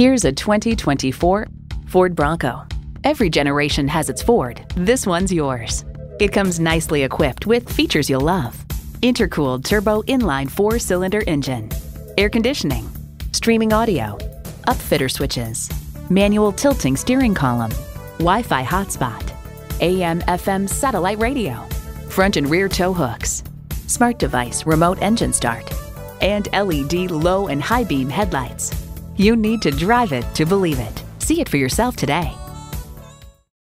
Here's a 2024 Ford Bronco. Every generation has its Ford. This one's yours. It comes nicely equipped with features you'll love: intercooled turbo inline 4-cylinder engine, air conditioning, streaming audio, upfitter switches, manual tilting steering column, Wi-Fi hotspot, AM/FM satellite radio, front and rear tow hooks, smart device remote engine start, and LED low and high beam headlights. You need to drive it to believe it. See it for yourself today.